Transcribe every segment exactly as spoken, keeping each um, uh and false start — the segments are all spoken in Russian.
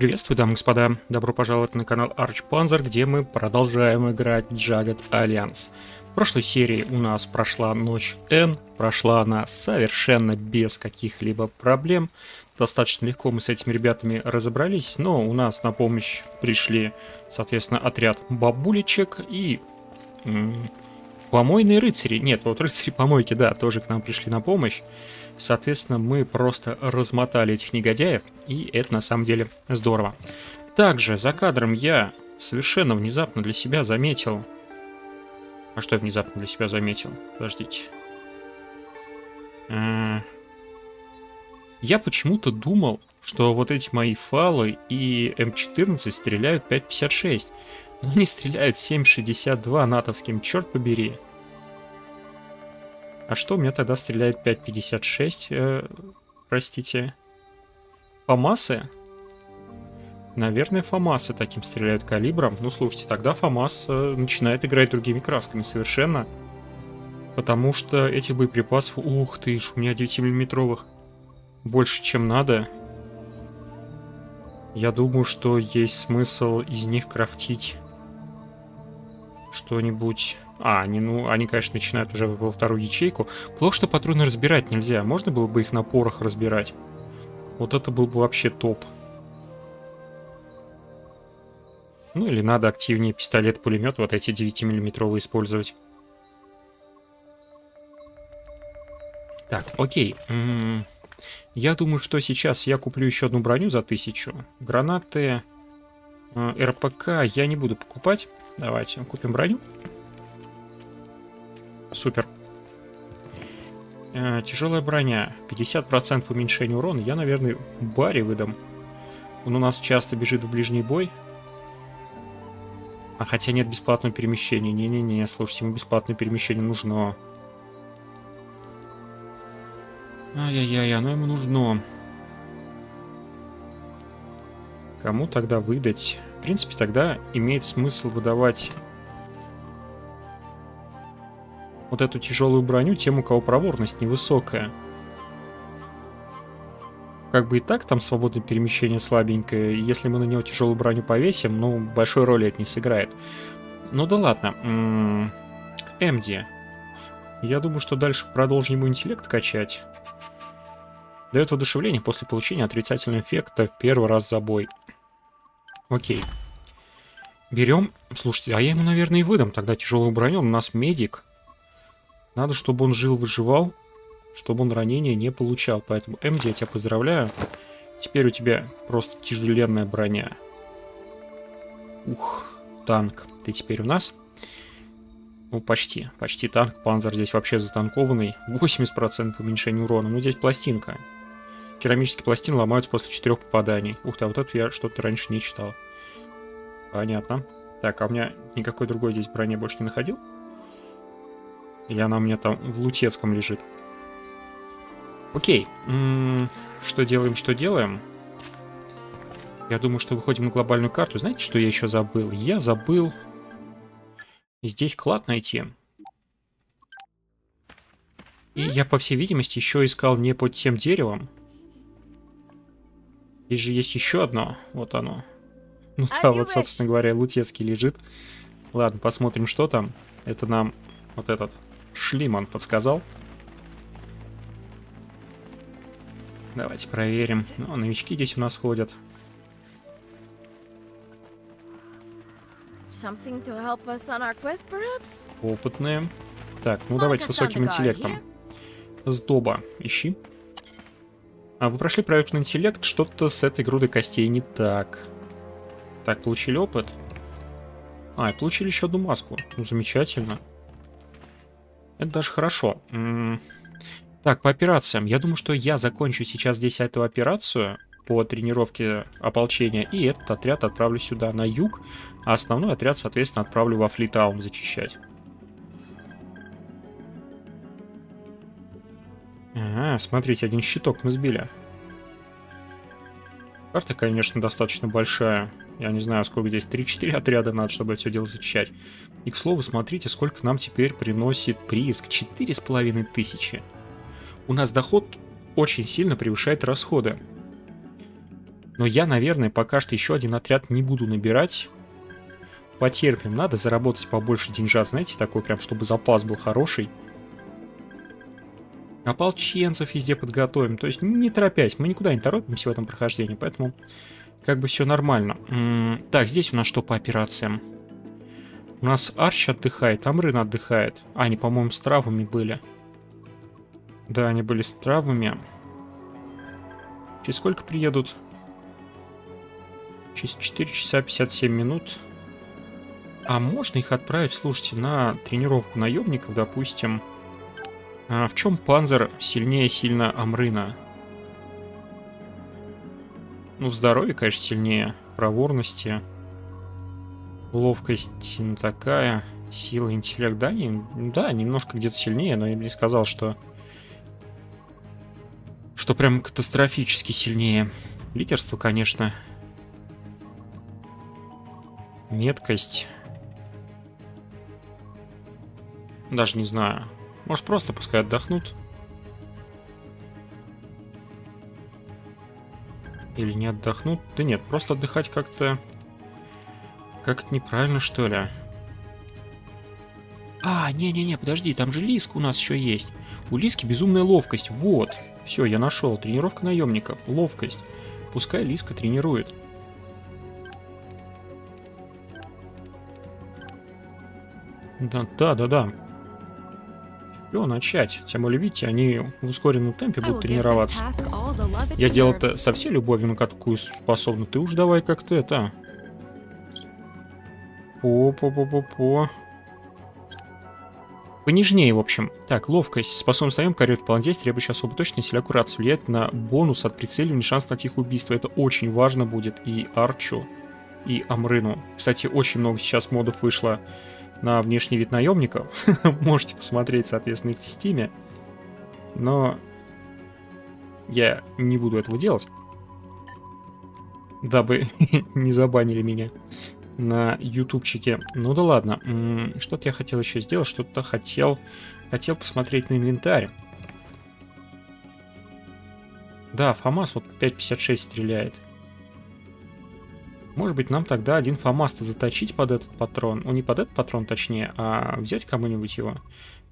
Приветствую, дамы и господа. Добро пожаловать на канал Archpanzer, где мы продолжаем играть Jagged Alliance. В прошлой серии у нас прошла ночь N. Прошла она совершенно без каких-либо проблем. Достаточно легко мы с этими ребятами разобрались, но у нас на помощь пришли, соответственно, отряд бабулечек и м-м, помойные рыцари. Нет, вот рыцари-помойки, да, тоже к нам пришли на помощь. Соответственно, мы просто размотали этих негодяев, и это на самом деле здорово. Также за кадром я совершенно внезапно для себя заметил... А что я внезапно для себя заметил? Подождите. Я почему-то думал, что вот эти мои фалы и эм четырнадцать стреляют пять пятьдесят шесть. Но они стреляют семь шестьдесят два натовским, черт побери. А что у меня тогда стреляет пять пятьдесят шесть, э, простите, ФАМАСы? Наверное, ФАМАСы таким стреляют калибром. Ну, слушайте, тогда ФАМАС э, начинает играть другими красками совершенно, потому что этих боеприпасов, ух ты ж, у меня девятимиллиметровых больше, чем надо. Я думаю, что есть смысл из них крафтить что-нибудь... А, они, ну, они, конечно, начинают уже во вторую ячейку. Плохо, что патроны разбирать нельзя. Можно было бы их на порох разбирать? Вот это был бы вообще топ. Ну, или надо активнее пистолет-пулемет, вот эти девятимиллиметровые использовать. Так, окей. М-м-м. Я думаю, что сейчас я куплю еще одну броню за тысячу. Гранаты, э, эр пэ ка я не буду покупать. Давайте купим броню. Супер. Э, тяжелая броня. пятьдесят процентов уменьшения урона. Я, наверное, Барри выдам. Он у нас часто бежит в ближний бой. А хотя нет бесплатного перемещения. Не-не-не, слушайте, ему бесплатное перемещение нужно. Ай-яй-яй, оно ему нужно. Кому тогда выдать? В принципе, тогда имеет смысл выдавать... вот эту тяжелую броню тем, у кого проворность невысокая. Как бы и так там свободное перемещение слабенькое. Если мы на него тяжелую броню повесим, ну, большой роли это не сыграет. Ну да ладно. эм дэ. Я думаю, что дальше продолжим ему интеллект качать. Дает воодушевление после получения отрицательного эффекта в первый раз за бой. Окей. Берем. Слушайте, а я ему, наверное, и выдам тогда тяжелую броню. Он у нас медик. Надо, чтобы он жил, выживал, чтобы он ранения не получал. Поэтому, эм дэ, я тебя поздравляю. Теперь у тебя просто тяжеленная броня. Ух, танк. Ты теперь у нас. Ну, почти. Почти танк. Панзер здесь вообще затанкованный. восемьдесят процентов уменьшения урона. Ну, здесь пластинка. Керамические пластины ломаются после четырёх попаданий. Ух ты, а вот это я что-то раньше не читал. Понятно. Так, а у меня никакой другой здесь брони больше не находил? Или она у меня там в Лутецком лежит? Окей. М-м-м, что делаем, что делаем? Я думаю, что выходим на глобальную карту. Знаете, что я еще забыл? Я забыл здесь клад найти. И я, по всей видимости, еще искал не под тем деревом. Здесь же есть еще одно. Вот оно. Ну да, вот, собственно говоря, Лутецкий лежит. Ладно, посмотрим, что там. Это нам вот этот Шлиман подсказал. Давайте проверим. Ну, новички здесь у нас ходят. Quest, опытные. Так, ну давайте с высоким интеллектом. Сдоба. Ищи. А, вы прошли проверочный интеллект. Что-то с этой грудой костей не так. Так, получили опыт. А, и получили еще одну маску. Ну, замечательно. Это даже хорошо. Так, по операциям. Я думаю, что я закончу сейчас здесь эту операцию по тренировке ополчения. И этот отряд отправлю сюда, на юг. А основной отряд, соответственно, отправлю во Флитаун зачищать. Ага, смотрите, один щиток мы сбили. Карта, конечно, достаточно большая. Я не знаю, сколько здесь, три-четыре отряда надо, чтобы это все дело зачищать. И, к слову, смотрите, сколько нам теперь приносит прииск. четыре с половиной тысячи. У нас доход очень сильно превышает расходы. Но я, наверное, пока что еще один отряд не буду набирать. Потерпим. Надо заработать побольше деньжа, знаете, такой прям, чтобы запас был хороший. Ополченцев везде подготовим. То есть не торопясь, мы никуда не торопимся в этом прохождении, поэтому как бы все нормально. М-м, так, здесь у нас что по операциям? У нас Арч отдыхает, Амрын отдыхает. А, они, по-моему, с травами были. Да, они были с травами. Через сколько приедут? Через четыре часа пятьдесят семь минут. А можно их отправить, слушайте, на тренировку наемников, допустим. А в чем Панзер сильнее сильно Амрына? Ну, в здоровье, конечно, сильнее. Проворности. Ловкость не такая. Сила, интеллект. Да, не, да немножко где-то сильнее, но я бы не сказал, что... Что прям катастрофически сильнее. Лидерство, конечно. Меткость. Даже не знаю. Может, просто пускай отдохнут. Или не отдохнут. Да нет, просто отдыхать как-то... Как-то неправильно, что ли. А, не-не-не, подожди, там же Лиска у нас еще есть. У Лиски безумная ловкость. Вот. Все, я нашел. Тренировка наемников. Ловкость. Пускай Лиска тренирует. Да-да-да-да. Все, начать. Тем более, видите, они в ускоренном темпе будут тренироваться. Я сделал это со всей любовью, на какую способна. Ты уж давай как-то это. По-по-по-по-по. Понежнее, в общем. Так, ловкость. Способность наем корректно план требующий особой точности или аккуратность. Влияет на бонус от прицеливания, шанс на тихое убийство. Это очень важно будет и Арчу, и Амрыну. Кстати, очень много сейчас модов вышло на внешний вид наемников. Можете посмотреть, соответственно, их в стиме. Но я не буду этого делать, дабы не забанили меня на ютубчике. Ну да ладно. Что-то я хотел еще сделать, что-то хотел... Хотел посмотреть на инвентарь. Да, ФАМАС вот пять пятьдесят шесть стреляет. Может быть, нам тогда один ФАМАС-то заточить под этот патрон. Ну, не под этот патрон, точнее, а взять кому-нибудь его.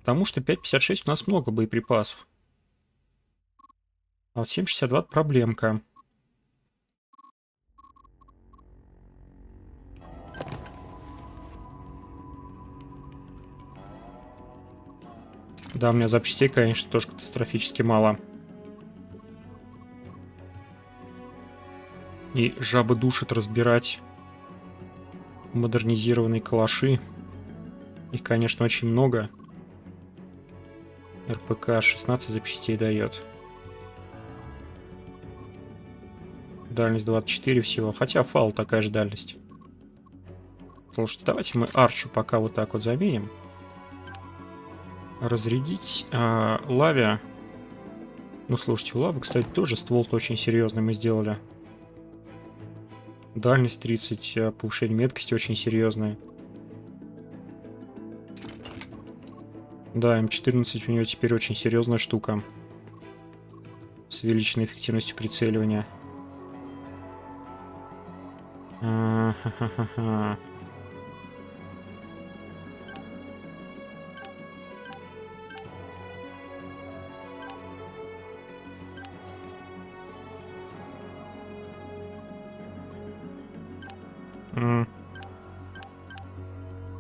Потому что пять пятьдесят шесть у нас много боеприпасов. А вот семь шестьдесят два проблемка. Да, у меня запчастей, конечно, тоже катастрофически мало. И жабы душат разбирать модернизированные калаши. Их, конечно, очень много. РПК шестнадцать запчастей дает. Дальность двадцать четыре всего. Хотя фал такая же дальность. Слушайте, давайте мы Арчу пока вот так вот заменим. Разрядить э, Лаве. Ну, слушайте, у Лавы, кстати, тоже ствол-то очень серьезный мы сделали. Дальность тридцать, повышение меткости очень серьезное. Да, М четырнадцать у нее теперь очень серьезная штука. С увеличенной эффективностью прицеливания. А -ха -ха -ха -ха.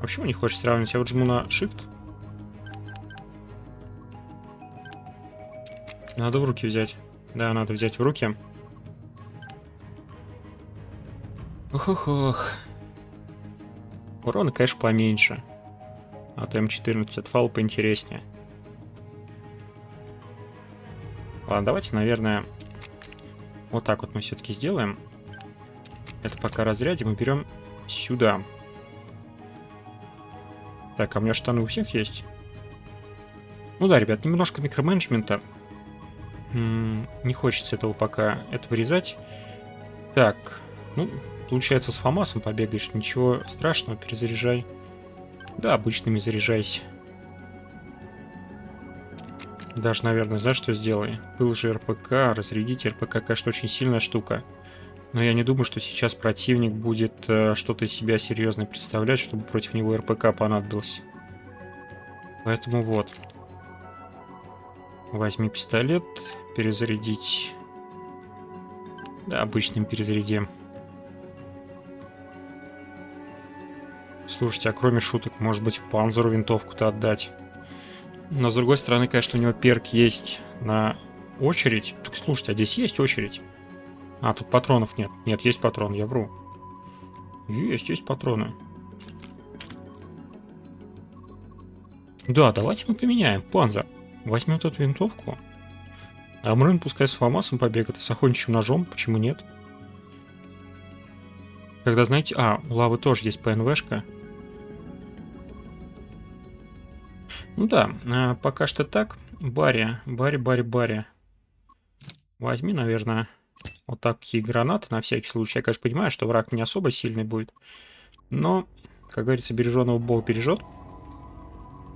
Почему не хочешь сравнивать? Я вот жму на Shift. Надо в руки взять. Да, надо взять в руки. Ох-ох-ох. Урона, конечно, поменьше. А то М четырнадцать от фал поинтереснее. Ладно, давайте, наверное, вот так вот мы все-таки сделаем. Это пока разрядим и берем сюда. Так, а у меня штаны у всех есть? Ну да, ребят, немножко микроменеджмента. М-м, не хочется этого пока, это вырезать. Так, ну, получается, с ФАМАСом побегаешь. Ничего страшного, перезаряжай. Да, обычными заряжайся. Даже, наверное, знаешь, что сделай? Был же РПК, разрядить РПК, конечно, очень сильная штука. Но я не думаю, что сейчас противник будет э, что-то из себя серьезное представлять, чтобы против него РПК понадобилось. Поэтому вот. Возьми пистолет, перезарядить. Да, обычным перезарядим. Слушайте, а кроме шуток, может быть, Панзеру винтовку-то отдать. Но с другой стороны, конечно, у него перк есть на очередь. Так слушайте, а здесь есть очередь? А, тут патронов нет. Нет, есть патрон, я вру. Есть, есть патроны. Да, давайте мы поменяем. Панзер, возьмем эту винтовку. Амрын пускай с фомасом побегает, с охотничьим ножом, почему нет? Когда, знаете... А, у Лавы тоже есть ПНВшка. Ну да, э, пока что так. Барри, Барри, Барри, Барри. Возьми, наверное... Вот такие гранаты на всякий случай. Я, конечно, понимаю, что враг не особо сильный будет. Но, как говорится, береженого Бог бережет.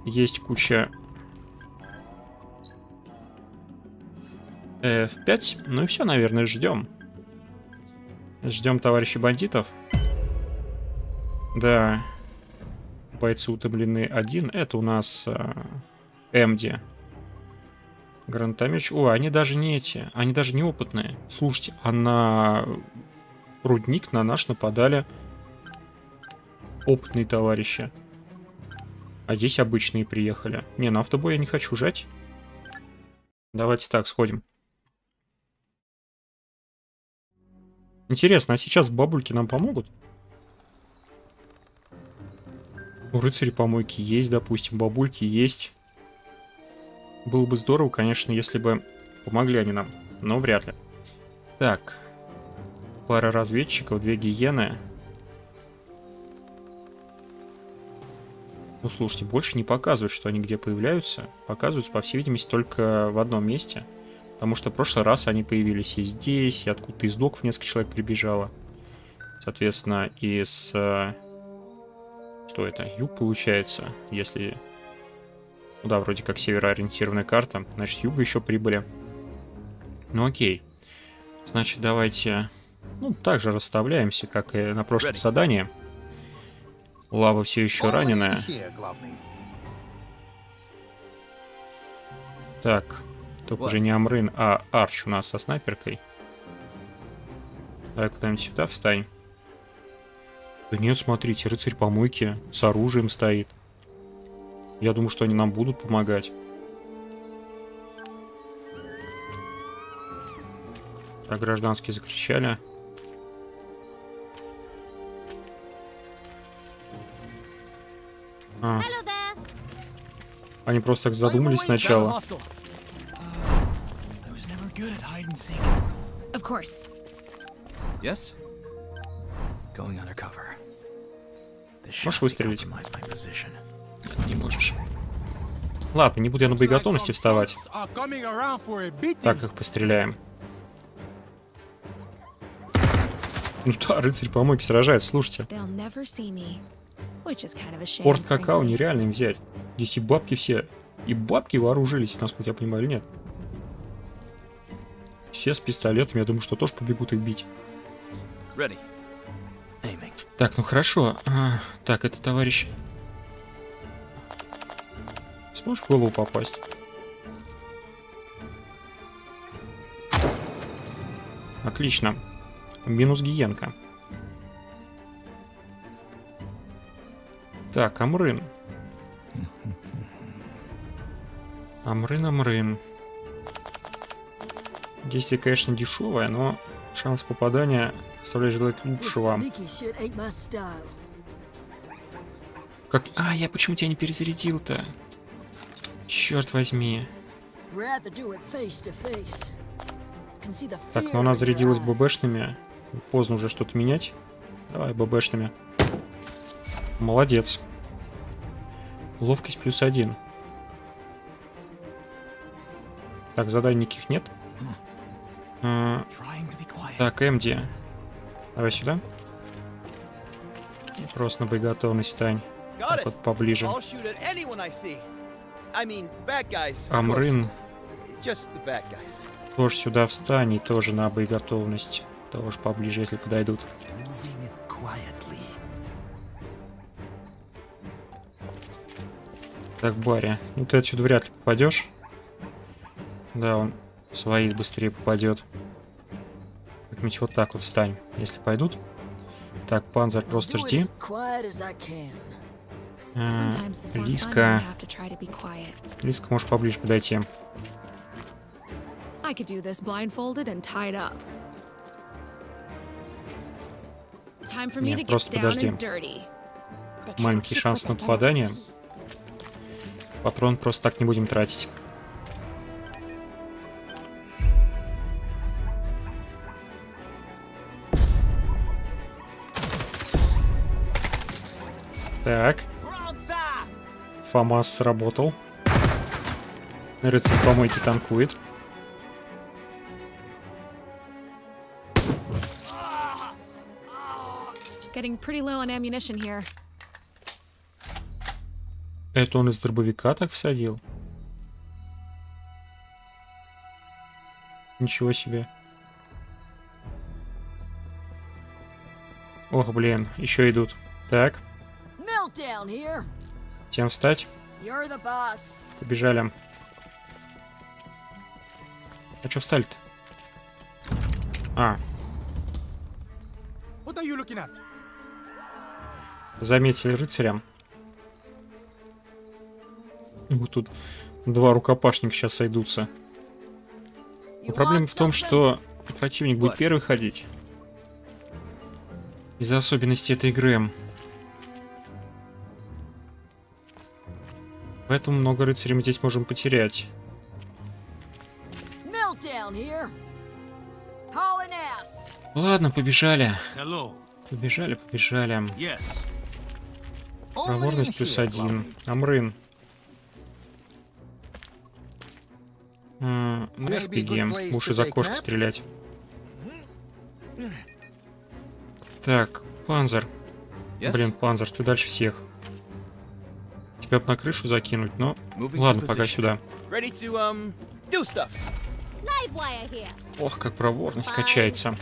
Есть куча эф пять. Ну и все, наверное, ждем. Ждем товарищей бандитов. Да. Бойцы утомлены один. Это у нас э, МД. Гранатомеч. О, они даже не эти. Они даже не опытные. Слушайте, а на рудник на наш нападали опытные товарищи. А здесь обычные приехали. Не, на автобой я не хочу жать. Давайте так, сходим. Интересно, а сейчас бабульки нам помогут? У рыцарей помойки есть, допустим. Бабульки есть. Было бы здорово, конечно, если бы помогли они нам, но вряд ли. Так, пара разведчиков, две гиены. Ну, слушайте, больше не показывают, что они где появляются. Показываются, по всей видимости, только в одном месте. Потому что в прошлый раз они появились и здесь, и откуда-то из доков несколько человек прибежало. Соответственно, из... Что это? Юг, получается, если... Да, вроде как североориентированная карта. Значит, с юга еще прибыли. Ну окей. Значит, давайте... Ну, также расставляемся, как и на прошлом задании. Лава все еще раненая. Так. Только уже не Амрын, а Арч у нас со снайперкой. Давай куда-нибудь сюда встань. Да нет, смотрите, рыцарь помойки с оружием стоит. Я думаю, что они нам будут помогать. Так, гражданские закричали. А. Они просто так задумались сначала. Можешь выстрелить? Не можешь. Ладно, не буду я на боеготовности вставать. Так, их постреляем. Ну да, рыцарь помойки сражается, слушайте. Порт Какао нереально им взять. Здесь и бабки все. И бабки вооружились, насколько я понимаю, или нет? Все с пистолетами, я думаю, что тоже побегут их бить. Так, ну хорошо. А, так, это товарищ... Сможешь в голову попасть? Отлично. Минус гиенка. Так, Амрын. Амрын, Амрын. Действие, конечно, дешевое, но шанс попадания оставляет желать лучшего. Как... А, я почему тебя не перезарядил-то? Черт возьми. Так, но она зарядилась ББшными. Поздно уже что-то менять. Давай ББшными. Молодец. Ловкость плюс один. Так, заданий никаких нет. А, так, МД. Давай сюда. Просто на боеготовность стань. Так вот поближе. Амрын, тоже сюда встань и тоже на боеготовность. Тоже поближе, если подойдут. Так, Барри, ну ты отсюда вряд ли попадешь. Да, он в своих быстрее попадет. Как-нибудь вот так вот встань, если пойдут. Так, Панзер, просто жди. А, Лиска. Лиска, можешь поближе подойти. Нет, просто подожди. Маленький шанс на попадание. Патрон просто так не будем тратить. Так. Фома сработал. Рыцарь помойки танкует. Это он из дробовика так всадил? Ничего себе. Ох, блин, еще идут. Так. Тем встать. Побежали. А что встали-то? А. Заметили рыцаря. Вот тут два рукопашника сейчас сойдутся. Но проблема в том, что противник будет первый ходить. Из-за особенностей этой игры. Поэтому много рыцарей мы здесь можем потерять. Ладно, побежали. Побежали, побежали. Проворность плюс один. Амрын. Наверх бегем. Уши за кошку стрелять. Так, Панзер. Блин, Панзер, ты дальше всех. Тебя бы на крышу закинуть, но... Ладно, пока сюда. Ох, как проворность качается.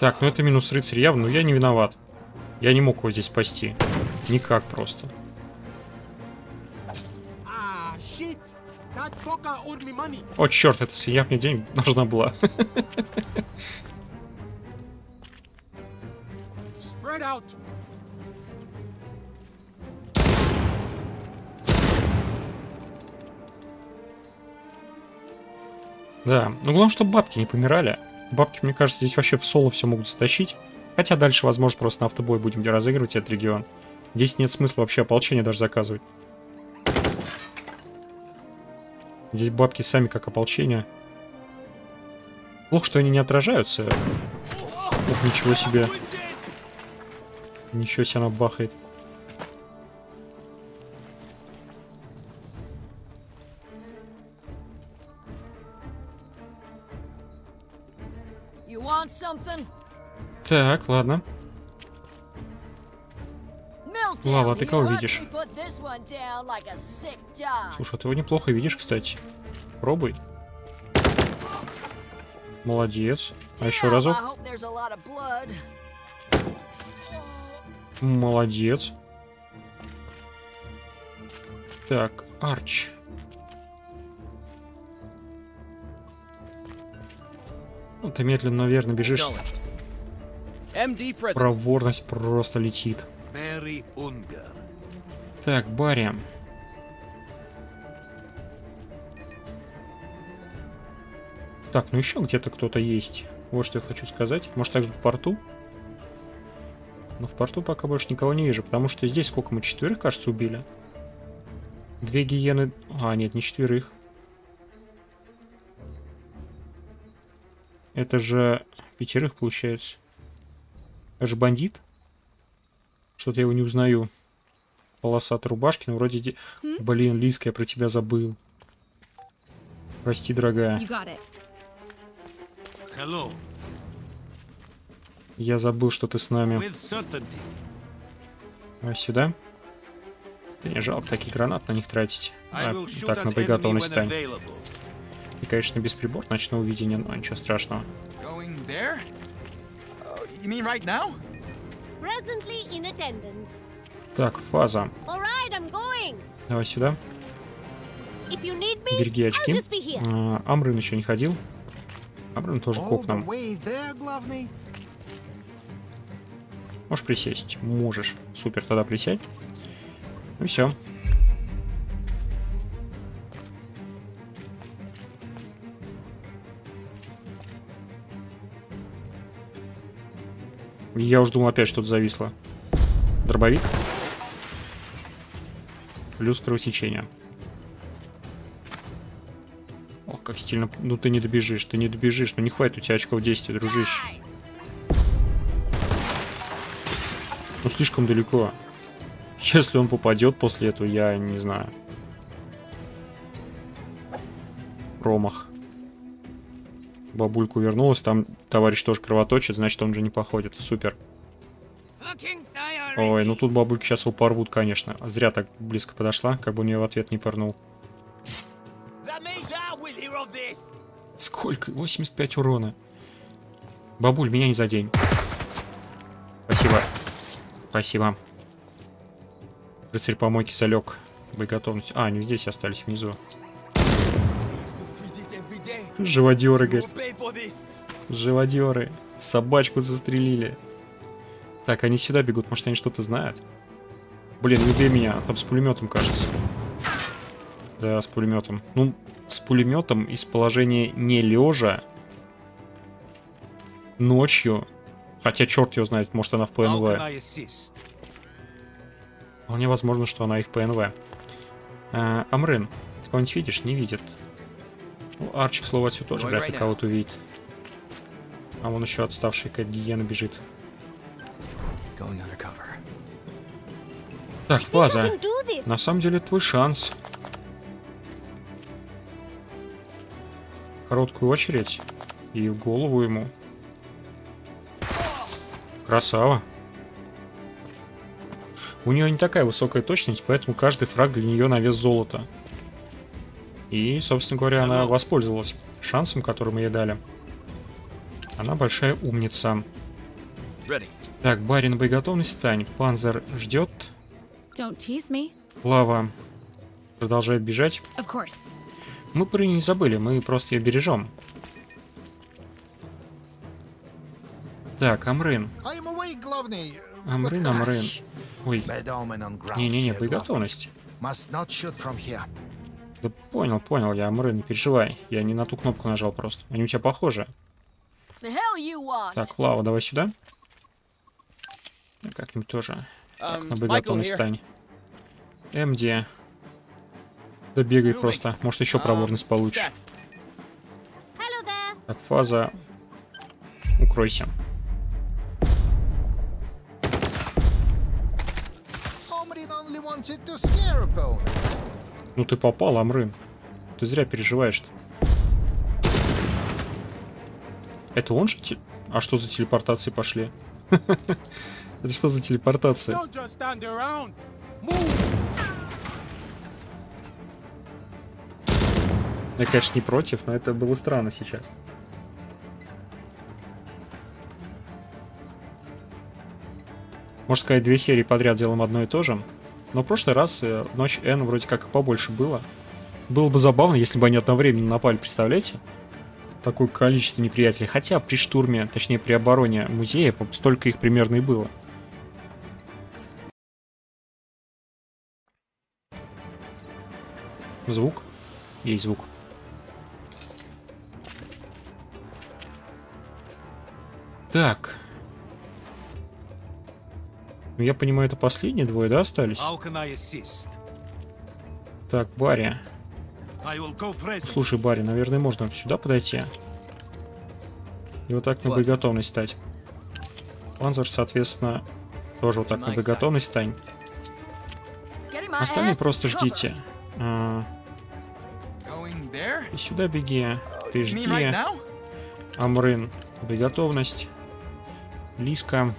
Так, ну это минус рыцарь явно, но я не виноват. Я не мог его здесь спасти. Никак просто. О, черт, эта свинья мне денег должна была. Да, ну главное, чтобы бабки не помирали. Бабки, мне кажется, здесь вообще в соло все могут затащить. Хотя дальше, возможно, просто на автобой будем разыгрывать этот регион. Здесь нет смысла вообще ополчение даже заказывать. Здесь бабки сами как ополчение. Плохо, что они не отражаются. Ох, ничего себе. Ничего себе она бахает. Так, ладно. Лава, ты кого видишь? Слушай, ты его неплохо видишь, кстати. Пробуй. Молодец. А еще разок. Молодец. Так, Арч. Ну, ты медленно, наверное, бежишь. Проворность просто летит. Так, Барри. Так, ну еще где-то кто-то есть. Вот что я хочу сказать. Может, также в порту? Но в порту пока больше никого не вижу, потому что здесь сколько мы? Четверых, кажется, убили. Две гиены... А, нет, не четверых. Это же пятерых, получается. Это же бандит. Что-то я его не узнаю. Полосатые рубашки, ну вроде... Mm? Блин, Лиска, я про тебя забыл. Прости, дорогая. Я забыл, что ты с нами. А сюда? Это не жалко таких гранат на них тратить. А, так, на боеготовность стань. И, конечно, без прибор ночного видения, но ничего страшного. Так, фаза. Давай сюда. Береги очки. А, Амрын еще не ходил. Амрын тоже коп нам. Можешь присесть? Можешь. Супер, тогда присядь. Ну все. Я уж думал, опять что-то зависло. Дробовик. Плюс кровотечение. Ох, как стильно. Ну ты не добежишь, ты не добежишь. Ну не хватит у тебя очков действия, дружище. Ну слишком далеко. Если он попадет после этого, я не знаю. Промах. Бабулька вернулась, там товарищ тоже кровоточит, значит он же не походит. Супер. Ой, ну тут бабульки сейчас его порвут, конечно. Зря так близко подошла, как бы он ее в ответ не порнул. Сколько? восемьдесят пять урона. Бабуль, меня не задень. Спасибо. Спасибо. Рыцарь помойки залег. Боеготовность. А, они здесь остались внизу. Живодеры, говорит. Живодеры. Собачку застрелили. Так, они сюда бегут. Может, они что-то знают? Блин, не бей меня. Там с пулеметом, кажется. Да, с пулеметом. Ну, с пулеметом из положения не лежа. Ночью. Хотя черт ее знает, может она в ПНВ. Вполне возможно, что она и в ПНВ. А, Амрын, ты кого-нибудь видишь? Не видит. Ну, Арч, к слову, отсюда тоже вряд ли кого-то увидит. А вон еще отставший какая-то гиена бежит. Так, фаза. На самом деле, твой шанс. Короткую очередь. И в голову ему. Красава. У нее не такая высокая точность, поэтому каждый фраг для нее на вес золота. И, собственно говоря, она воспользовалась шансом, который мы ей дали. Она большая умница. Так, Барри, на боеготовность стань. Панзер ждет. Лава продолжает бежать. Мы про нее не забыли, мы просто ее бережем. Так, Амрын. Амрын, Амрын. Ой. Не-не-не, боеготовность. Да понял, понял, я Амрын, не переживай. Я не на ту кнопку нажал просто. Они у тебя похожи. Так, Лава, давай сюда. Как-нибудь тоже. Так, на боеготовность стань. МД. Да бегай просто. Может, еще проворность получишь. Так, фаза. Укройся. Ну ты попал, Амрын. Ты зря переживаешь-то. Это он же... Те... А что за телепортации пошли? Это что за телепортация? Я, конечно, не против, но это было странно сейчас. Можно сказать, две серии подряд делаем одно и то же. Но в прошлый раз ночь N вроде как побольше было. Было бы забавно, если бы они одновременно напали, представляете? Такое количество неприятелей. Хотя при штурме, точнее при обороне музея, столько их примерно и было. Звук. Есть звук. Так. Ну, я понимаю, это последние двое, да, остались? Так, Барри. Слушай, Барри, наверное, можно сюда подойти. И вот так на боеготовность стать. Панзер, соответственно, тоже вот так на боеготовность стань. Остальные просто ждите. А... И сюда беги. Ты жди. Амрын, боеготовность. Лиска.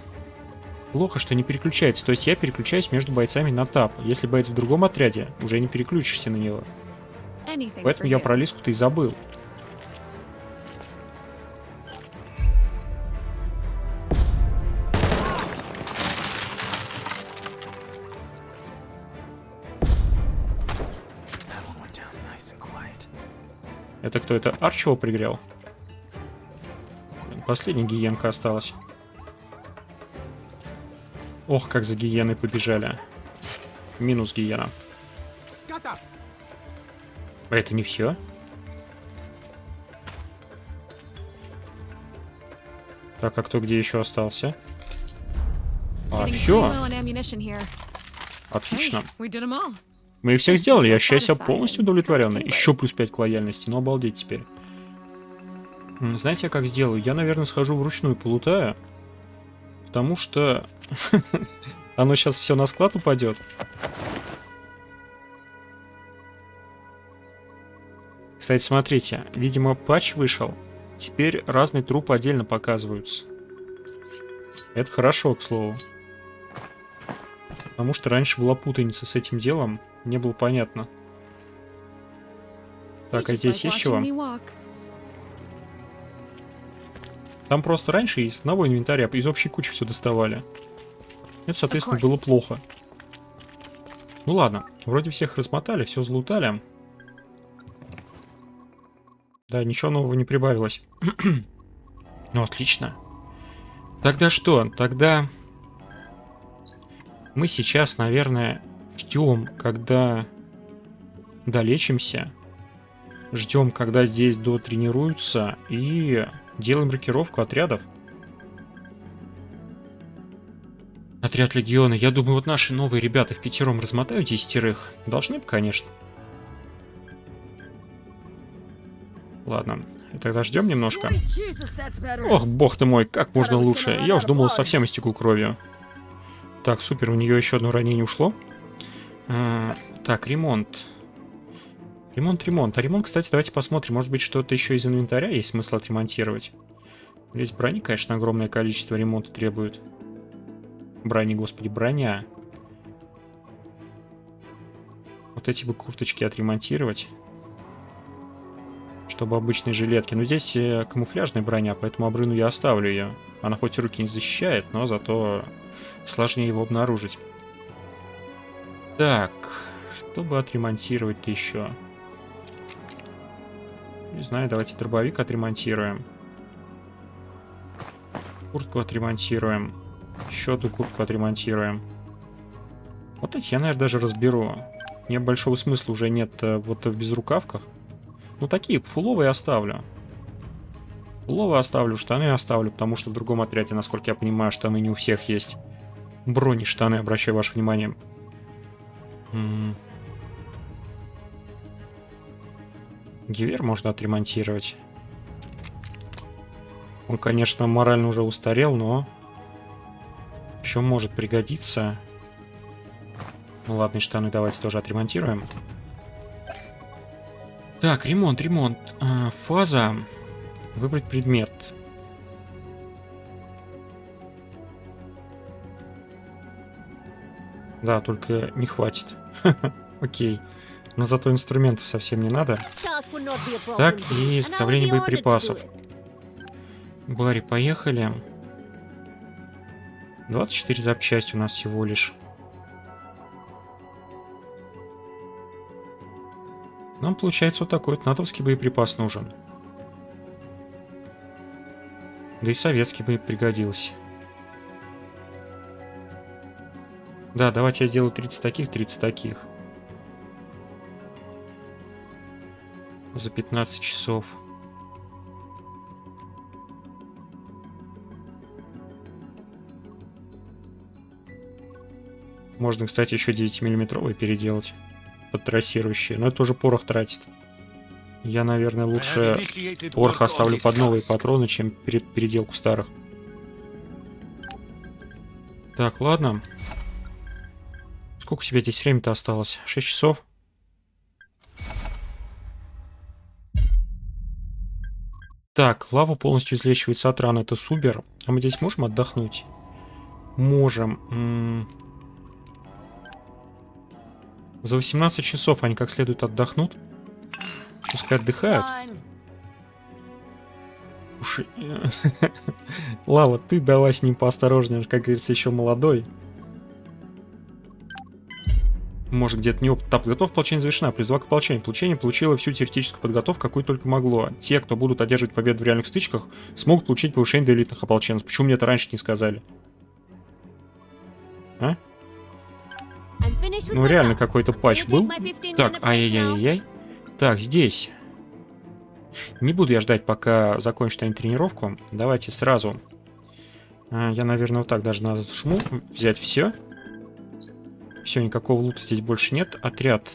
Плохо, что не переключается, то есть я переключаюсь между бойцами на тап. Если боец в другом отряде, уже не переключишься на него. Поэтому я про Лиску-то и забыл. Это кто? Это Арч его пригрел? Последняя гиенка осталась. Ох, как за гиеной побежали. Минус гиена. А это не все? Так, а кто где еще остался? А, все. Отлично. Мы их всех сделали, я ощущаю себя полностью удовлетворенной. Еще плюс пять к лояльности, ну обалдеть теперь. Знаете, я как сделаю? Я, наверное, схожу вручную полутаю. Потому что оно сейчас все на склад упадет. Кстати, смотрите, видимо, патч вышел. Теперь разные трупы отдельно показываются. Это хорошо, к слову. Потому что раньше была путаница с этим делом, не было понятно. Так, а здесь есть чего? Там просто раньше из одного инвентаря, из общей кучи все доставали. Это, соответственно, было плохо. Ну ладно, вроде всех размотали, все залутали. Да, ничего нового не прибавилось. Ну, отлично. Тогда что? Тогда... Мы сейчас, наверное, ждем, когда долечимся, ждем, когда здесь дотренируются, и делаем рокировку отрядов. Отряд легиона. Я думаю, вот наши новые ребята в пятером размотают десятерых. Должны бы, конечно. Ладно, тогда ждем немножко. Ох, бог ты мой, как можно лучше. Я уж думал, совсем истеку кровью. Так, супер, у нее еще одно ранение ушло. А, так, ремонт. Ремонт, ремонт. А ремонт, кстати, давайте посмотрим. Может быть, что-то еще из инвентаря есть смысл отремонтировать. Здесь брони, конечно, огромное количество ремонта требует. Брони, господи, броня. Вот эти бы курточки отремонтировать. Чтобы обычные жилетки. Но здесь камуфляжная броня, поэтому Амрыну я оставлю ее. Она хоть и руки не защищает, но зато... Сложнее его обнаружить. Так, чтобы отремонтировать-то еще. Не знаю, давайте дробовик отремонтируем. Куртку отремонтируем. Еще одну куртку отремонтируем. Вот эти я, наверное, даже разберу. Мне большого смысла уже нет вот в безрукавках. Ну, такие фуловые оставлю. Фуловые оставлю, штаны оставлю, потому что в другом отряде, насколько я понимаю, штаны не у всех есть. Брони, штаны, обращаю ваше внимание. М-м. Гевер можно отремонтировать. Он, конечно, морально уже устарел, но еще может пригодиться. Ну ладно, штаны давайте тоже отремонтируем. Так, ремонт, ремонт. А, фаза. Выбрать предмет. Да, только не хватит. Окей. Но зато инструментов совсем не надо. Так, и изготовление боеприпасов. Барри, поехали. двадцать четыре запчасти у нас всего лишь. Нам, получается, вот такой вот натовский боеприпас нужен. Да и советский бы пригодился. Да, давайте я сделаю тридцать таких, тридцать таких. За пятнадцать часов. Можно, кстати, еще девятимиллиметровые переделать. Под трассирующие. Но это уже порох тратит. Я, наверное, лучше порох оставлю под новые патроны, чем перед переделку старых. Так, ладно. Сколько у тебя здесь время-то осталось? шесть часов? Так, лава полностью излечивается от ран, это супер. А мы здесь можем отдохнуть? можем. М-м- За восемнадцать часов они как следует отдохнут. Пускай отдыхают. Уши. Лава, ты давай с ним поосторожнее, как говорится, еще молодой. Может, где-то не опыт. Та подготовка ополчения завершена. Призыва к ополчению. Получение получило всю теоретическую подготовку, какую только могло. Те, кто будут одерживать победу в реальных стычках, смогут получить повышение до элитных ополченцев. Почему мне это раньше не сказали? А? Ну реально какой-то патч был. Так, ай-яй-яй-яй. Так, здесь. Не буду я ждать, пока закончат они тренировку. Давайте сразу. Я, наверное, вот так даже надо шму. Взять все. Все, никакого лута здесь больше нет. Отряд.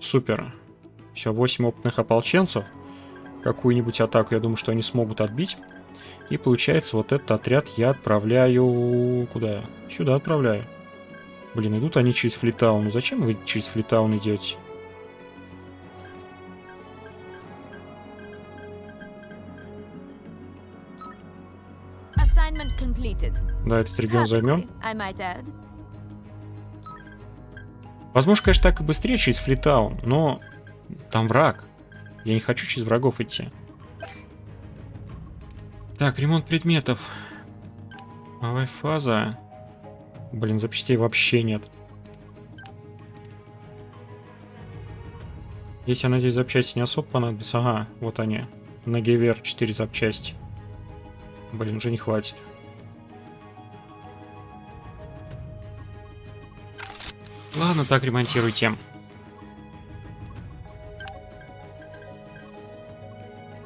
Супер. Все, восемь опытных ополченцев. Какую-нибудь атаку, я думаю, что они смогут отбить. И получается, вот этот отряд я отправляю... Куда я? Сюда отправляю. Блин, идут они через Флитаун. Ну зачем вы через Флитаун идете? Да, этот регион займем. Возможно, конечно, так и быстрее через Флитаун, но там враг. Я не хочу через врагов идти. Так, ремонт предметов. Новая фаза. Блин, запчастей вообще нет. Здесь, я надеюсь, запчасти не особо понадобятся. Ага, вот они. На Гевер четыре запчасти. Блин, уже не хватит. Ладно, так ремонтируйте.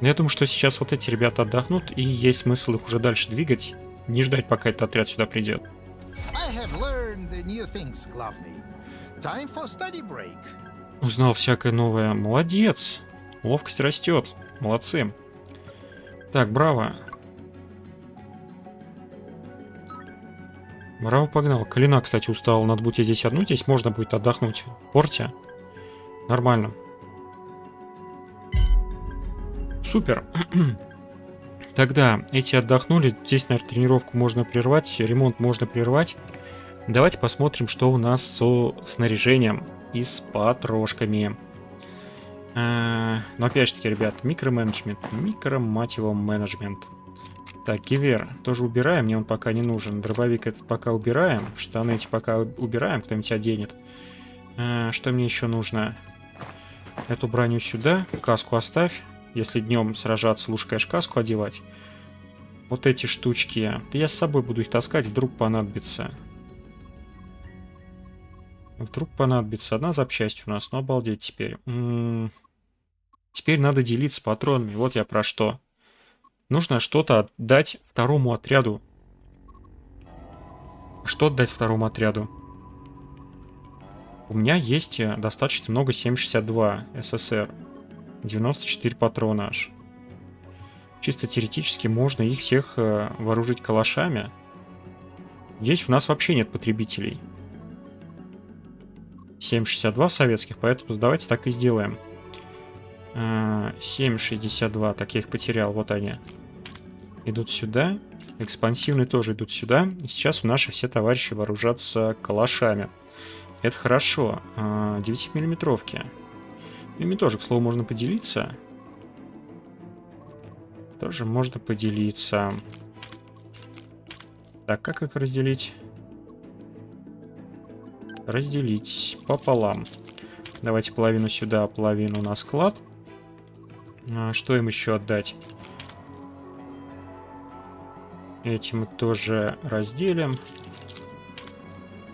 Но я думаю, что сейчас вот эти ребята отдохнут, и есть смысл их уже дальше двигать. Не ждать, пока этот отряд сюда придет. Узнал всякое новое. Молодец. Ловкость растет. Молодцы. Так, браво. Браво, погнал. Калина, кстати, устала. Надо будет здесь одну. Здесь можно будет отдохнуть в порте. Нормально. Супер. Тогда эти отдохнули. Здесь, наверное, тренировку можно прервать. Ремонт можно прервать. Давайте посмотрим, что у нас со снаряжением и с потрошками. А, но опять же таки, ребят, микроменеджмент. Микро, мать его, менеджмент. Так, кивер тоже убираем, мне он пока не нужен. Дробовик этот пока убираем. Штаны эти пока убираем, кто-нибудь оденет. А, что мне еще нужно? Эту броню сюда, каску оставь. Если днем сражаться, лучше, конечно, каску одевать. Вот эти штучки. Да я с собой буду их таскать, вдруг понадобится. Вдруг понадобится. Одна запчасть у нас, ну обалдеть теперь. М-м-м. Теперь надо делиться патронами, вот я про что. Нужно что-то отдать второму отряду. Что отдать второму отряду? У меня есть достаточно много семь шестьдесят два эс эс эр. девяносто четыре патрона аж. Чисто теоретически можно их всех вооружить калашами. Здесь у нас вообще нет потребителей. семь шестьдесят два советских, поэтому давайте так и сделаем. семь шестьдесят два, так я их потерял, вот они. Идут сюда. Экспансивные тоже идут сюда. И сейчас у наши все товарищи вооружатся калашами. Это хорошо. девять миллиметровки. Ими тоже, к слову, можно поделиться. Тоже можно поделиться. Так, как их разделить? Разделить пополам. Давайте половину сюда, половину на склад. А, что им еще отдать? Эти мы тоже разделим.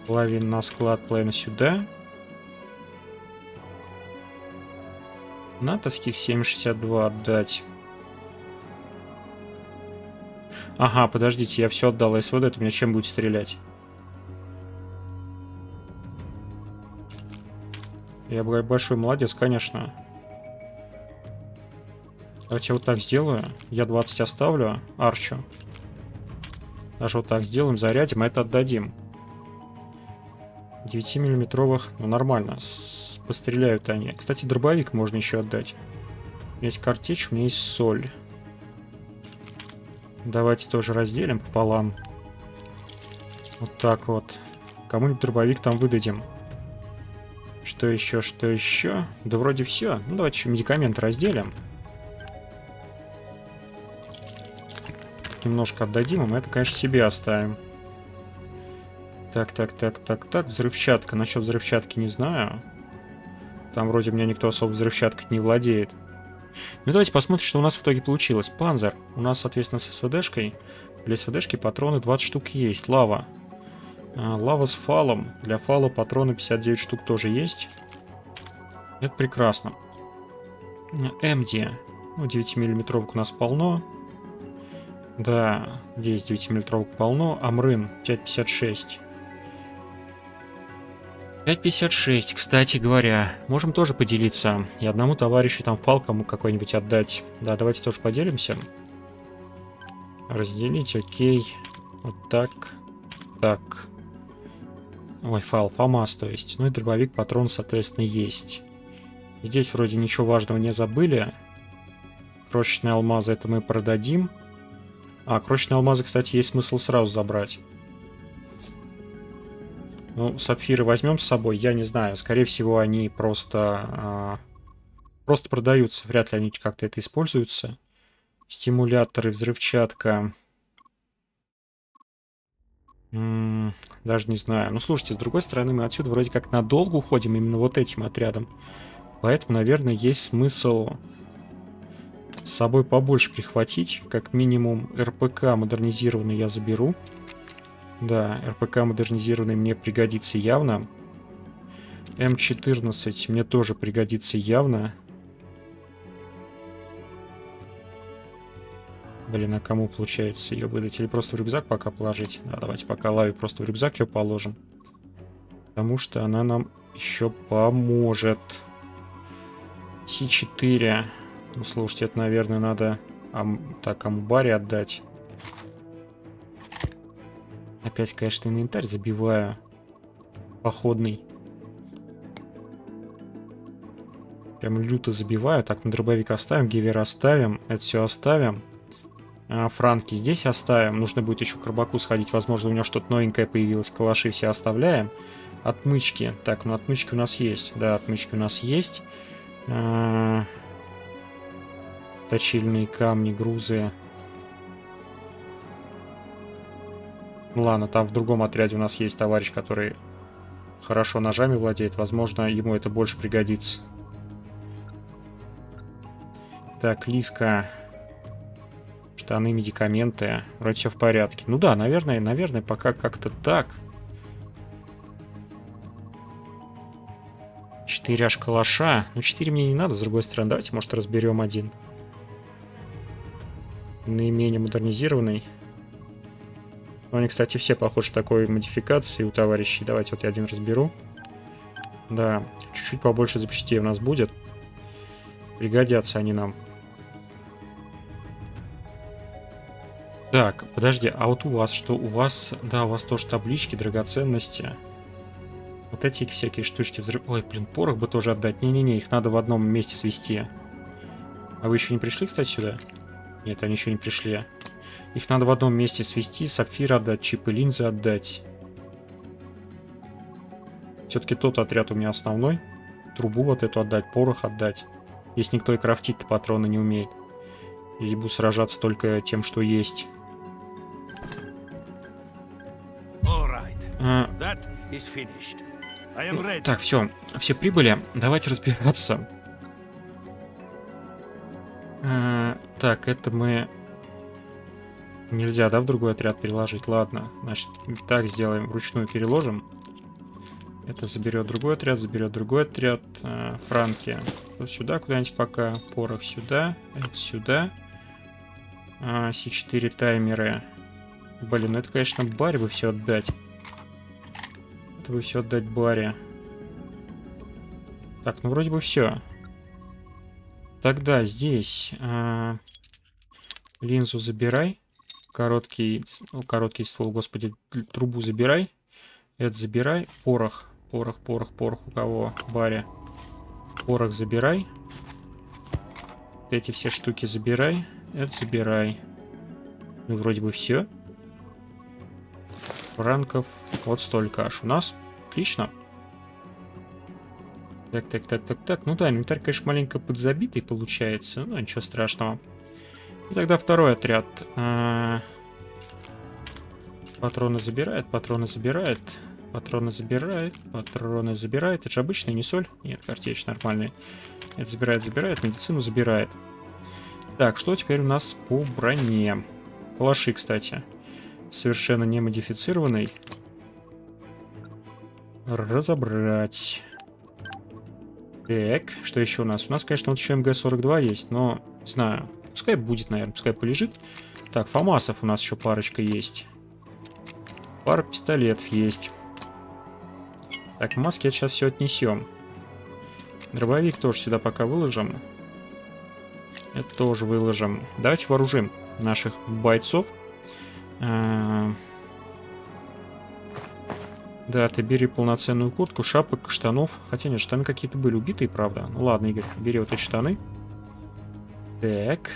Половину на склад, половину сюда. Натовских семь шестьдесят два отдать. Ага, подождите, я все отдал СВД, это у меня чем будет стрелять? Я большой молодец, конечно. Давайте я вот так сделаю. Я двадцать оставлю Арчу. Даже вот так сделаем, зарядим, а это отдадим. девятимиллиметровых, ну нормально. Постреляют они. Кстати, дробовик можно еще отдать. У меня есть картечь, у меня есть соль. Давайте тоже разделим пополам. Вот так вот. Кому-нибудь дробовик там выдадим. Что еще, что еще? Да вроде все. Ну давайте еще медикамент разделим. Немножко отдадим им. Это, конечно, себе оставим. Так, так, так, так, так. Взрывчатка. Насчет взрывчатки не знаю. Там вроде у меня никто особо взрывчаткой не владеет. Ну давайте посмотрим, что у нас в итоге получилось. Панзер. У нас, соответственно, с эс вэ дэ-шкой. Для эс вэ дэ-шки патроны двадцать штук есть. Лава. Лава с фалом. Для фала патроны пятьдесят девять штук тоже есть. Это прекрасно. эм дэ. Ну, девятимиллиметровок у нас полно. Да, здесь девятимиллиметровок полно. Амрын. пять пятьдесят шесть. пять пятьдесят шесть, кстати говоря. Можем тоже поделиться. И одному товарищу там фалкому какой-нибудь отдать. Да, давайте тоже поделимся. Разделить, окей. Вот так. Так. Ой, фал, фомас, то есть. Ну и дробовик, патрон, соответственно, есть. Здесь вроде ничего важного не забыли. Крошечные алмазы, это мы продадим. А, крошечные алмазы, кстати, есть смысл сразу забрать. Ну, сапфиры возьмем с собой, я не знаю. Скорее всего, они просто... А, просто продаются. Вряд ли они как-то это используются. Стимуляторы, взрывчатка... Даже не знаю. Ну, слушайте, с другой стороны, мы отсюда вроде как надолго уходим именно вот этим отрядом. Поэтому, наверное, есть смысл с собой побольше прихватить. Как минимум, эр пэ ка модернизированный я заберу. Да, эр пэ ка модернизированный мне пригодится явно. эм четырнадцать мне тоже пригодится явно. Блин, а кому получается ее выдать? Или просто в рюкзак пока положить? Да, давайте пока Лаве просто в рюкзак ее положим. Потому что она нам еще поможет. си четыре. Ну, слушайте, это, наверное, надо... А, так, кому Барри отдать? Опять, конечно, инвентарь забиваю. Походный. Прям люто забиваю. Так, на дробовик оставим, гивер оставим. Это все оставим. Франки здесь оставим. Нужно будет еще к рыбаку сходить. Возможно, у него что-то новенькое появилось. Калаши все оставляем. Отмычки. Так, ну отмычки у нас есть. Да, отмычки у нас есть. А -а -а. Точильные камни, грузы. Ну ладно, там в другом отряде у нас есть товарищ, который хорошо ножами владеет. Возможно, ему это больше пригодится. Так, Лиска... Штаны, медикаменты. Вроде все в порядке. Ну да, наверное, наверное, пока как-то так. четыре аж калаша. Ну, четыре мне не надо, с другой стороны. Давайте, может, разберем один. Наименее модернизированный. Но они, кстати, все похожи в такой модификации у товарищей. Давайте вот я один разберу. Да, чуть-чуть побольше запчастей у нас будет. Пригодятся они нам. Так, подожди, а вот у вас что? У вас, да, у вас тоже таблички, драгоценности. Вот эти всякие штучки взрыв... Ой, блин, порох бы тоже отдать. Не-не-не, их надо в одном месте свести. А вы еще не пришли, кстати, сюда? Нет, они еще не пришли. Их надо в одном месте свести, сапфир отдать, чипы, линзы отдать. Все-таки тот отряд у меня основной. Трубу вот эту отдать, порох отдать. Если никто и крафтить-то патроны не умеет. Я буду сражаться только тем, что есть. А, ну, так, все, все прибыли. Давайте разбираться. А, так, это мы... Нельзя, да, в другой отряд переложить? Ладно, значит, так сделаем. Вручную переложим. Это заберет другой отряд, заберет другой отряд. А, франки. Вот сюда куда-нибудь пока. Порох сюда, это сюда. А, си четыре таймеры. Блин, ну это, конечно, Барри бы все отдать. Это бы все отдать Барри. Так, ну вроде бы все. Тогда здесь а, линзу забирай. Короткий, ну, короткий ствол, господи, трубу забирай. Это забирай. Порох, порох, порох, порох. У кого? Барри. Порох забирай. Вот эти все штуки забирай. Это забирай. Ну, вроде бы все. франков. Вот столько аж у нас. Отлично. Так, так, так, так, так. Ну да, инвентарь, конечно, маленько подзабитый получается. Но ничего страшного. И тогда второй отряд. Патроны забирает, патроны забирает. Патроны забирает, патроны забирает. Это же обычный, не соль? Нет, картечь нормальный. Это забирает, забирает, медицину забирает. Так, что теперь у нас по броне? Калаши, кстати. Совершенно не модифицированный. Разобрать. Так, что еще у нас? У нас, конечно, вот еще эм гэ сорок два есть, но, не знаю, пускай будет, наверное, пускай полежит. Так, фомасов у нас еще парочка есть. Пара пистолетов есть. Так, маски я сейчас все отнесем. Дробовик тоже сюда пока выложим. Это тоже выложим. Давайте вооружим наших бойцов. Да, ты бери полноценную куртку, шапок, штанов. Хотя нет, штаны какие-то были убитые, правда. Ну ладно, Игорь, бери вот эти штаны. Так.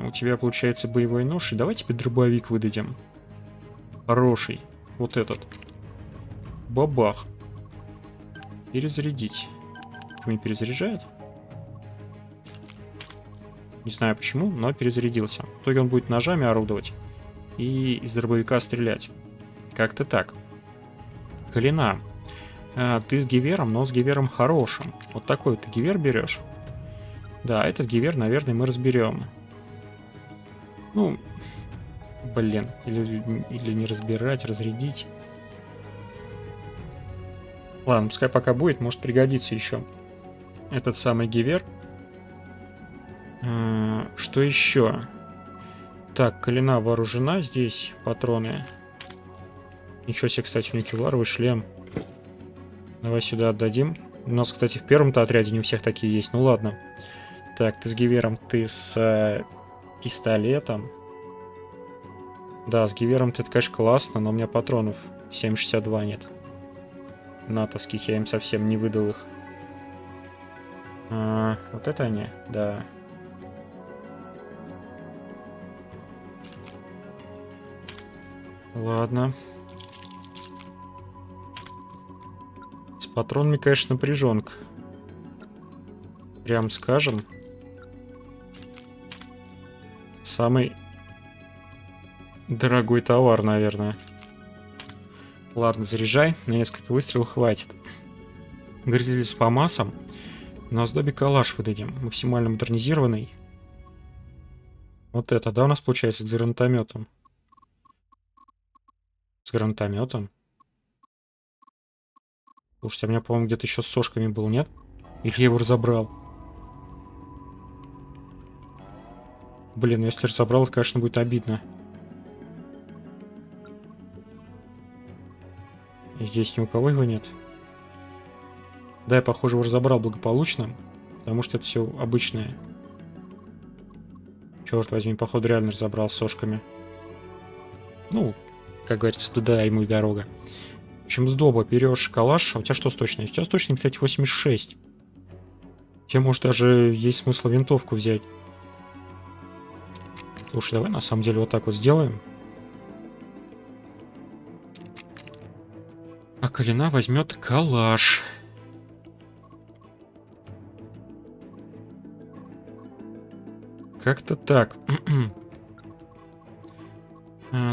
У тебя получается боевой нож. И давай тебе дробовик выдадим. Хороший. Вот этот. Бабах. Перезарядить. Почему не перезаряжает? Не знаю почему, но перезарядился. В итоге он будет ножами орудовать и из дробовика стрелять. Как-то так. Калина. А, ты с гивером, но с гивером хорошим. Вот такой ты гивер берешь. Да, этот гивер, наверное, мы разберем. Ну, блин. Или, или не разбирать, разрядить. Ладно, пускай пока будет, может пригодится еще этот самый гивер. А, что еще? Так, калина вооружена. Здесь патроны. Ничего себе, кстати, у них кевларовый шлем. Давай сюда отдадим. У нас, кстати, в первом-то отряде не у всех такие есть. Ну ладно. Так, ты с гивером, ты с э, пистолетом. Да, с гивером-то это, конечно, классно, но у меня патронов семь шестьдесят два нет. Натовских, я им совсем не выдал их. А, вот это они? Да. Ладно. Патронами, конечно, напряженка. Прям скажем. Самый дорогой товар, наверное. Ладно, заряжай. На несколько выстрелов хватит. Грызли с фомасом. На сдобе калаш выдадим. Максимально модернизированный. Вот это, да, у нас получается с гранатометом. С гранатометом. Слушайте, у меня, по-моему, где-то еще с сошками был, нет? Или я его разобрал? Блин, ну если разобрал, это, конечно, будет обидно. Здесь ни у кого его нет. Да, я, похоже, его разобрал благополучно, потому что это все обычное. Черт возьми, походу, реально разобрал с сошками. Ну, как говорится, туда ему и дорога. В общем, с доба берешь калаш. А у тебя что с точной? У тебя с точной, кстати, восемьдесят шесть. Тебе, может, даже есть смысл винтовку взять. Слушай, давай на самом деле вот так вот сделаем. А Калина возьмет калаш. Как-то так.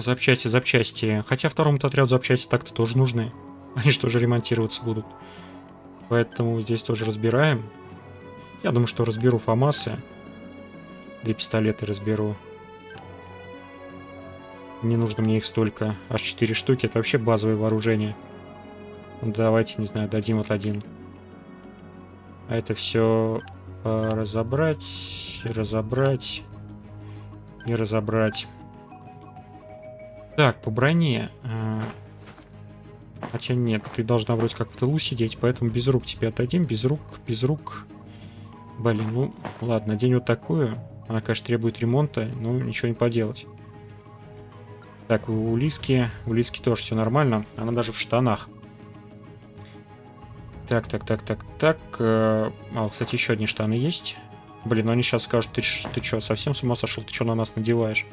Запчасти, запчасти. Хотя второму-то отряду запчасти так-то тоже нужны. Они же тоже ремонтироваться будут. Поэтому здесь тоже разбираем. Я думаю, что разберу фомасы. Да и пистолеты разберу. Не нужно мне их столько. Аж четыре штуки. Это вообще базовое вооружение. Ну, давайте, не знаю, дадим вот один. А это все разобрать, разобрать и разобрать. Так, по броне. Хотя нет, ты должна вроде как в тылу сидеть, поэтому без рук тебе отдадим. Без рук, без рук. Блин, ну ладно, день вот такую. Она, конечно, требует ремонта, но ничего не поделать. Так, у Лиски, у Лиски тоже все нормально. Она даже в штанах. Так, так, так, так, так. А, кстати, еще одни штаны есть. Блин, ну они сейчас скажут, ты, ты что, совсем с ума сошел? Ты что на нас надеваешь?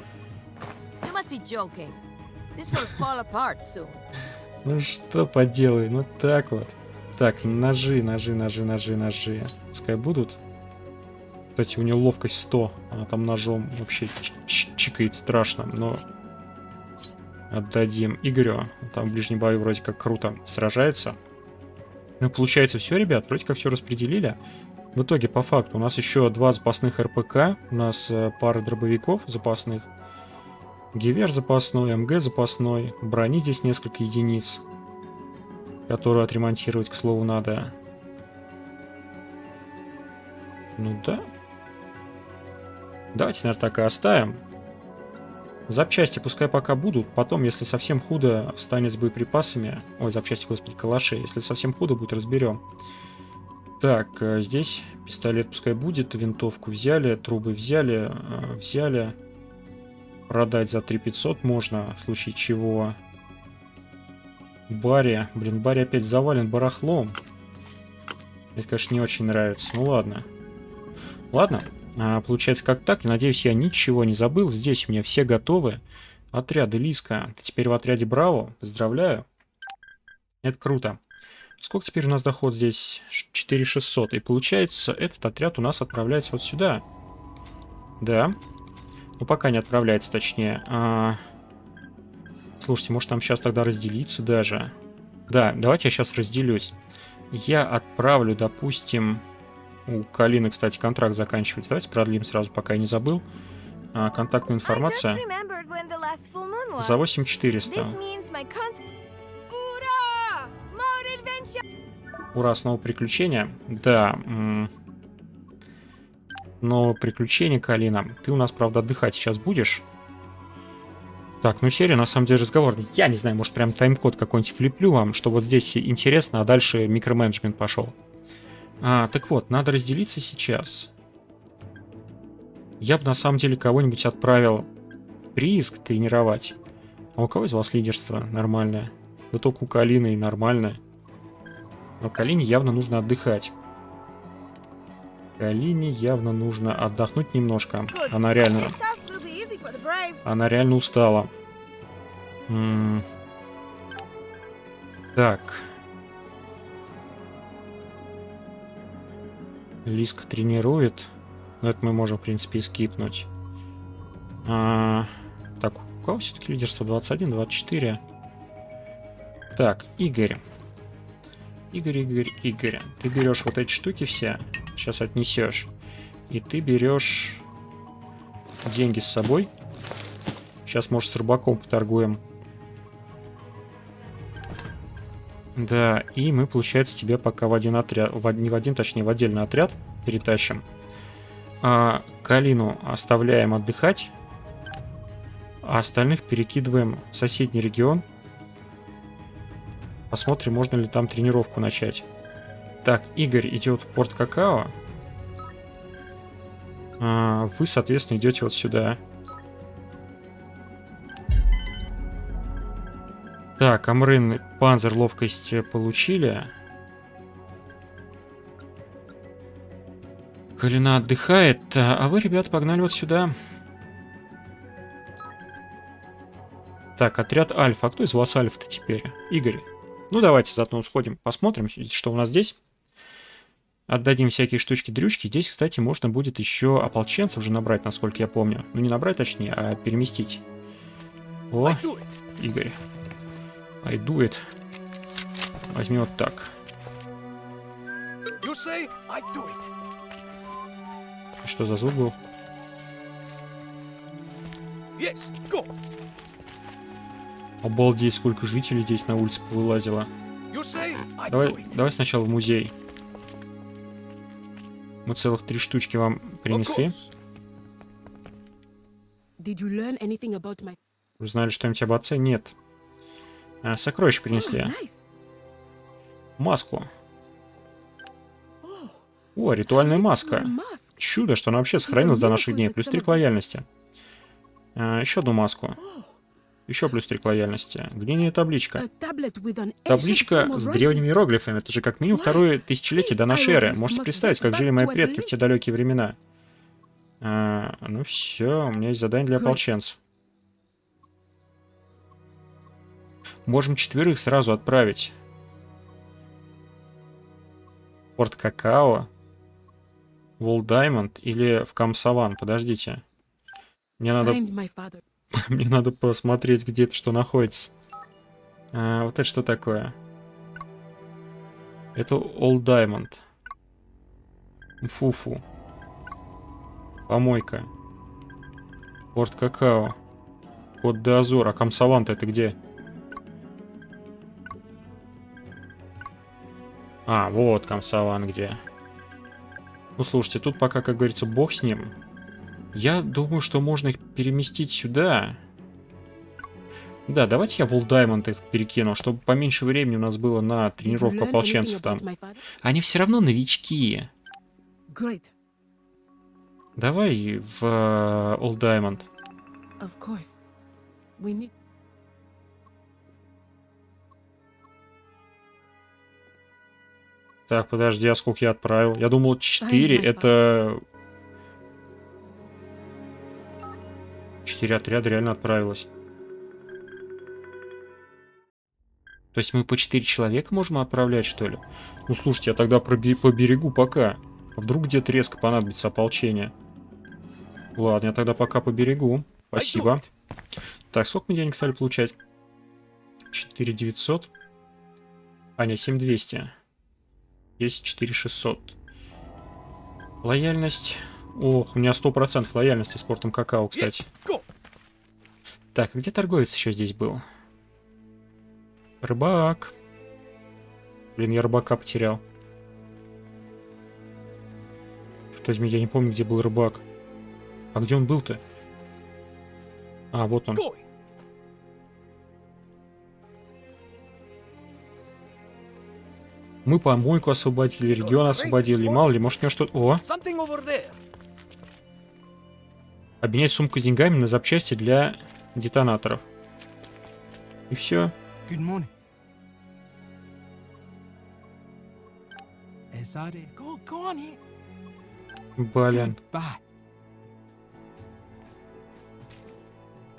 Ну что поделай, ну так вот. Так, ножи, ножи, ножи, ножи, ножи. Пускай будут. Кстати, у нее ловкость сто. Она там ножом вообще чикает страшно, но... Отдадим Игорю. Там в ближнем бою вроде как круто сражается. Ну, получается все, ребят. Вроде как все распределили. В итоге, по факту, у нас еще два запасных РПК. У нас пара дробовиков запасных. Гевер запасной, МГ запасной. Брони здесь несколько единиц, которую отремонтировать, к слову, надо. Ну да. Давайте, наверное, так и оставим. Запчасти пускай пока будут, потом, если совсем худо станет с боеприпасами... Ой, запчасти, господи, калаши. Если совсем худо будет, разберем. Так, здесь пистолет пускай будет, винтовку взяли, трубы взяли, взяли. Продать за три тысячи пятьсот можно, в случае чего. Барри, блин, Барри опять завален барахлом. Это, конечно, не очень нравится, ну ладно. Ладно. Получается как так, надеюсь, я ничего не забыл. Здесь у меня все готовы. Отряды Лиска, ты теперь в отряде Браво, поздравляю. Это круто. Сколько теперь у нас доход здесь? четыре тысячи шестьсот. И получается, этот отряд у нас отправляется вот сюда. Да. Ну пока не отправляется, точнее. а... Слушайте, может нам сейчас тогда разделиться даже. Да, давайте я сейчас разделюсь. Я отправлю, допустим... У Калины, кстати, контракт заканчивается. Давайте продлим сразу, пока я не забыл. А, контактная информация. За восемь тысяч четыреста. Ура, снова приключения. Да. Новое приключение, Калина. Ты у нас, правда, отдыхать сейчас будешь. Так, ну серия, на самом деле, разговор. Я не знаю, может, прям тайм-код какой-нибудь влеплю вам, что вот здесь интересно, а дальше микроменеджмент пошел. А, так вот, надо разделиться сейчас. Я бы на самом деле кого-нибудь отправил прииск тренировать. А у кого из вас лидерство нормальное? Да только у Калины и нормальное. Но Калине явно нужно отдыхать. Калине явно нужно отдохнуть немножко. Она реально... Она реально устала. М-м- так... Лиска тренирует. Но это мы можем, в принципе, и скипнуть. А, так, у кого все-таки лидерство? двадцать один, двадцать четыре. Так, Игорь. Игорь, Игорь, Игорь. Ты берешь вот эти штуки все. Сейчас отнесешь. И ты берешь деньги с собой. Сейчас, может, с рыбаком поторгуем. Да, и мы, получается, тебя пока в один отряд, в, не в один, точнее, в отдельный отряд перетащим. А Калину оставляем отдыхать, а остальных перекидываем в соседний регион. Посмотрим, можно ли там тренировку начать. Так, Игорь идет в Порт Какао. А вы, соответственно, идете вот сюда. Так, Амрын и Панзер ловкость получили. Калина отдыхает. А вы, ребята, погнали вот сюда. Так, отряд Альфа. А кто из вас Альфа-то теперь? Игорь. Ну, давайте заодно сходим, посмотрим, что у нас здесь. Отдадим всякие штучки-дрючки. Здесь, кстати, можно будет еще ополченцев же набрать, насколько я помню. Ну, не набрать, точнее, а переместить. О, Игорь. I do it. Возьми вот так. You say I do it. Что за звук был? Yes, go. Обалдеть, сколько жителей здесь на улице повылазило. You say I давай, do it. Давай сначала в музей. Мы целых три штучки вам принесли. Did you learn anything about my... Узнали что-нибудь об отце? Нет. А, сокровища принесли. Oh, nice. Маску. О, ритуальная маска. Чудо, что она вообще сохранилась до наших дней. Плюс три к лояльности. А, еще одну маску. Еще плюс три к лояльности. Глиняная табличка. Табличка с древними иероглифами. Это же как минимум второе тысячелетие до нашей эры. Можете представить, как жили мои предки в те далекие времена. А, ну все, у меня есть задание для ополченцев. Можем четверых сразу отправить. Порт Какао, в Old Diamond или в Камсаван. Подождите. Мне надо... Мне надо посмотреть, где это что находится. А, вот это что такое? Это Old Diamond. Фу-фу. Помойка. Порт Какао. Кот д'Азур. А Камсаван-то это где? А, вот Камсаван где. Ну, слушайте, тут пока, как говорится, бог с ним. Я думаю, что можно их переместить сюда. Да, давайте я в Old Diamond их перекину, чтобы поменьше времени у нас было на тренировку ополченцев там. Они все равно новички. Great. Давай в uh, Old Diamond. Of course. We need... Так, подожди, а сколько я отправил? Я думал четыре, это... четыре отряда реально отправилось. То есть мы по четыре человека можем отправлять, что ли? Ну, слушайте, я тогда по берегу пока. Вдруг где-то резко понадобится ополчение. Ладно, я тогда пока по берегу. Спасибо. Так, сколько мы денег стали получать? четыре тысячи девятьсот. А, не, семь тысяч двести. Есть четыре тысячи шестьсот. Лояльность. Ох, у меня сто процентов лояльности с портом какао, кстати. Так, где торговец еще здесь был? Рыбак. Блин, я рыбака потерял. Что возьми, я не помню, где был рыбак. А где он был-то? А, вот он. Мы помойку освободили, регион освободили. Мало ли, может, у него что-то... О! Обменять сумку с деньгами на запчасти для детонаторов. И все. Блин.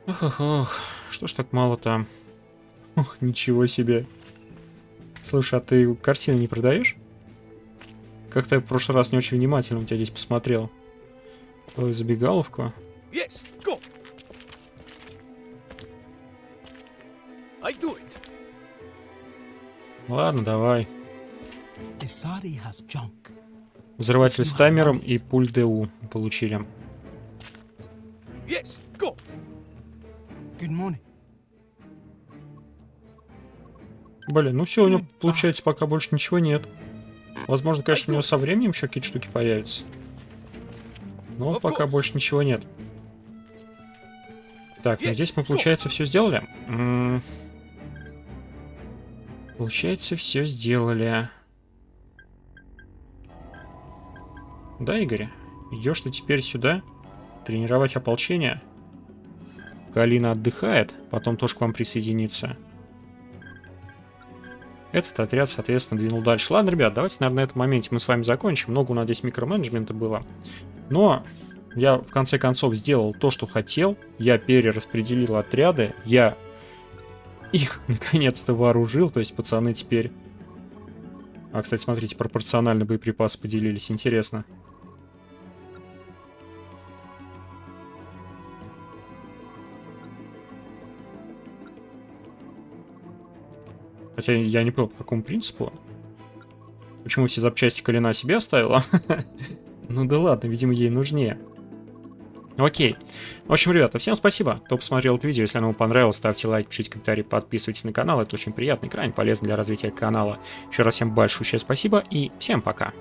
Ох-ох-ох. Что ж так мало там? Ох, ничего себе. Слушай, а ты картины не продаешь? Как-то я в прошлый раз не очень внимательно у тебя здесь посмотрел. Ой, забегаловку. Yes, go. I do it. Ладно, давай. Взрыватель с таймером и пуль ДУ получили. Yes, go. Good morning. Блин, ну все, у него получается пока больше ничего нет. Возможно, конечно, у него со временем еще какие-то штуки появятся. Но пока больше ничего нет. Так, ну здесь мы, получается, все сделали. М-м- получается, все сделали. Да, Игорь? Идешь ты теперь сюда тренировать ополчение. Калина отдыхает, потом тоже к вам присоединится. Этот отряд, соответственно, двинул дальше. Ладно, ребят, давайте, наверное, на этом моменте мы с вами закончим. Много у нас здесь микроменеджмента было. Но я, в конце концов, сделал то, что хотел. Я перераспределил отряды. Я их, наконец-то, вооружил. То есть, пацаны теперь... А, кстати, смотрите, пропорционально боеприпасы поделились. Интересно. Хотя я не понял, по какому принципу. Почему все запчасти Калина себе оставила? Ну да ладно, видимо, ей нужнее. Окей. В общем, ребята, всем спасибо, кто посмотрел это видео. Если оно вам понравилось, ставьте лайк, пишите комментарии, подписывайтесь на канал. Это очень приятно и крайне полезно для развития канала. Еще раз всем большое спасибо и всем пока.